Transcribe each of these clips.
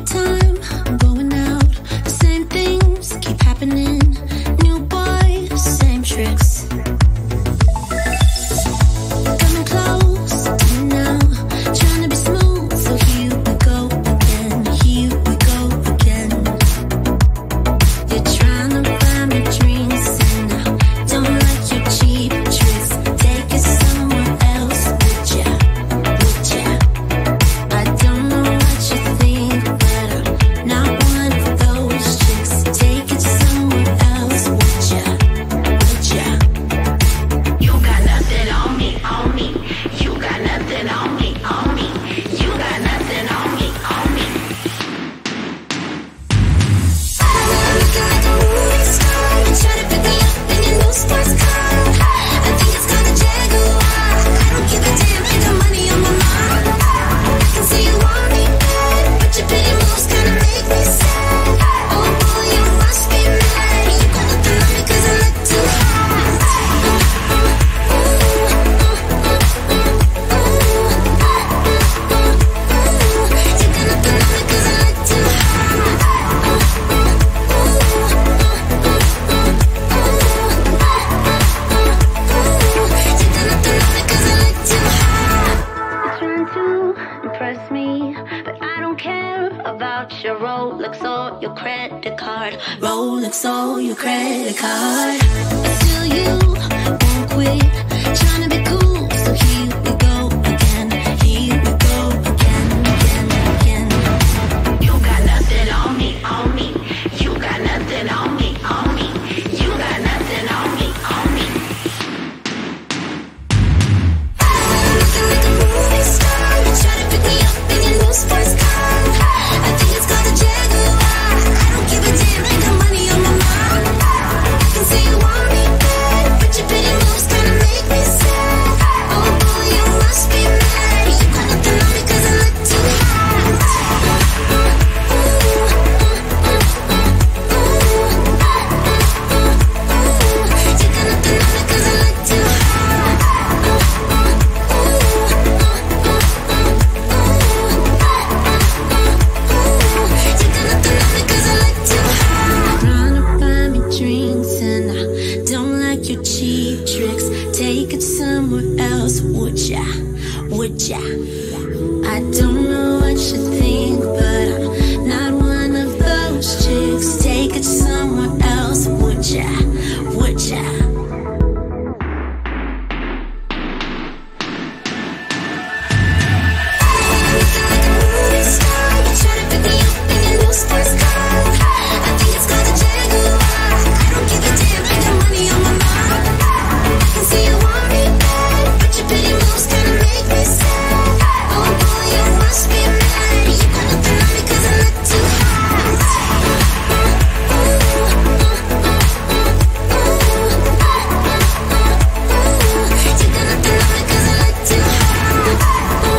every time I'm going out, the same things keep happening. New boy, same tricks. Coming close, coming now, trying to be smooth. So here we go again, here we go again. You're trying to buy me drinks and I don't like your cheap tricks. Take it somewhere else, would ya, would ya? I don't know what you think, but I'm not one of those chicks. Take it somewhere else, would ya, would ya? You got nothing on me, on me. You got nothing on me, on me. You got nothing on me, on me. Try to pick me up in your new sports car. I think it's called a Jaguar. I don't give a damn, ain't got money on my mind. I can see you want me bad, but your pretty moves kinda make me sad. Oh boy, you must be mad. You got nothing on me 'cause I look too hot. You got nothing on me 'cause I look too impress me, but I don't care about your Rolex or your credit card. Rolex or your credit card. I feel you won't quit, trying to be cool. So here we go again, here we go again, again, again. You got nothing on me, on me. You got nothing on me, on me. You got nothing on me, on me. Looking like a movie star. Try to pick me up in your new sports car. I think it's called a Jaguar. I don't give a damn, ain't got money on my mind. I can see you want me bad, but your pretty moves kinda make me sad. Oh boy, you must be mad. You got nothing on me 'cause I look too hot. You got nothing on me 'cause I look too hot. You got nothing on me 'cause I look too hot. Trying to buy me drinks and I don't like your cheap tricks. Take it somewhere else, would ya, would ya? I don't know what you think, but I'm not one of those chicks. Take it somewhere else, would ya, would ya? Looking like a movie star. Try to pick me up in your new sports car. I think it's called a Jaguar. I don't give a damn, ain't got money on my mind. I can see you want me bad, but your pretty moves kinda make me sad. Oh boy, you must be mad. You got nothing on me 'cause I look too hot. You got nothing on me 'cause I look too hot. You got nothing on me 'cause I look too hot.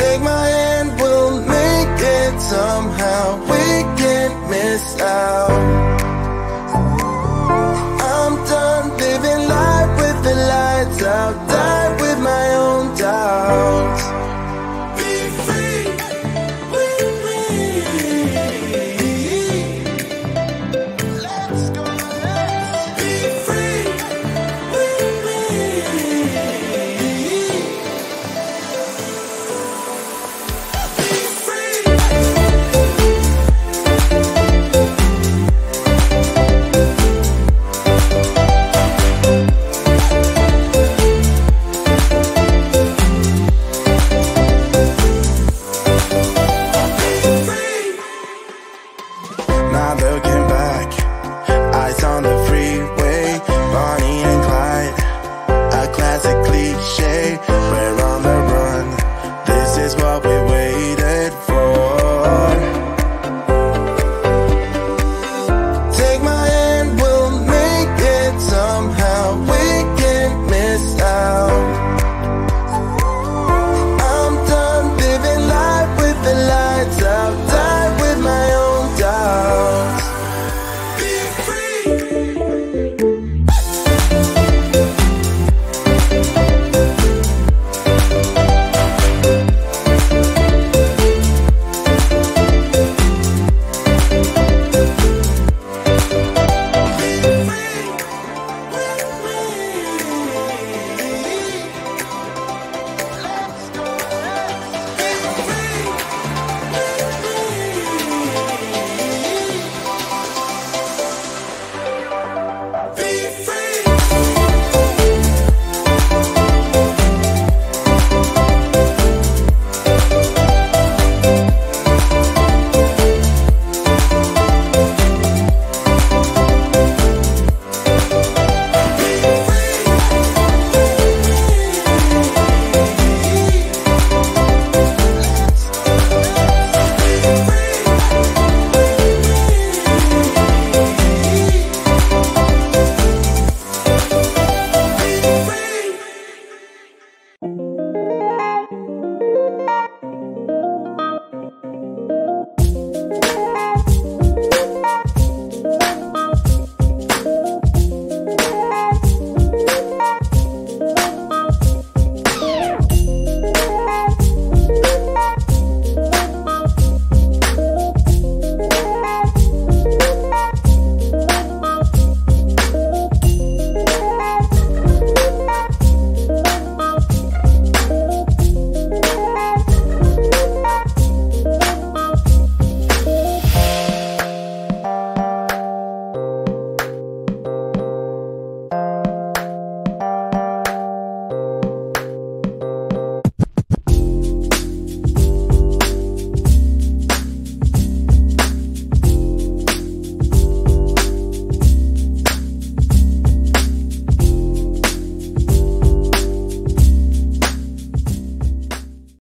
Take my hand, we'll make it somehow. We can't miss out. I'm done living life with the lights out. Die with my own doubts. Be free with me.